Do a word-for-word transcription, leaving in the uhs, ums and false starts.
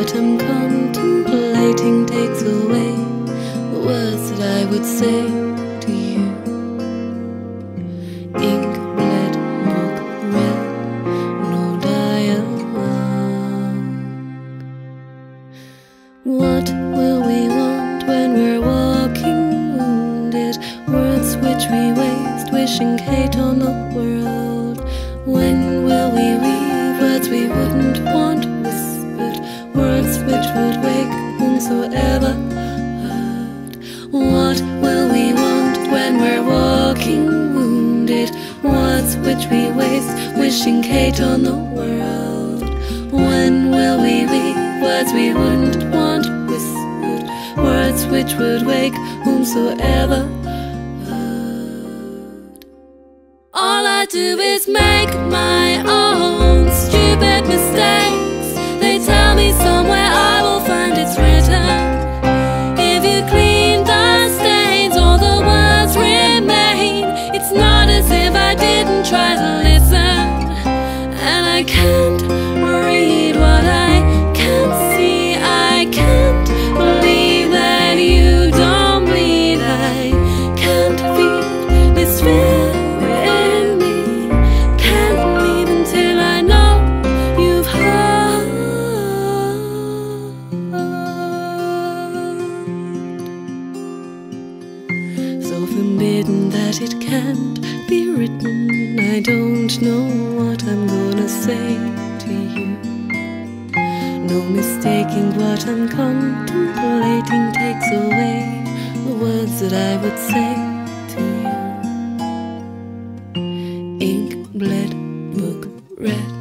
what I'm contemplating takes away the words that I would say to you. Ink, red, milk, red, no dialogue. What will we want when we're walking wounded? Words which we waste, wishing hate on the world. When will we weave words we wouldn't want whispered? Words which would wake whomsoever heard. What will we want when we're walking wounded? Words which we waste, wishing hate on the world. When will we weave words we wouldn't want whispered? Words which would wake whomsoever heard. All I do is make my own stupid mistakes. They tell me somewhere I will find it's written. If you clean the stains, all the words remain. It's not as if I didn't try to listen, and I can't read what I can't see. I can't believe that you don't bleed. I can't feed this fear. Forbidden that it can't be written. I don't know what I'm gonna say to you. No mistaking what I'm contemplating takes away the words that I would say to you. Ink, bled, book, red.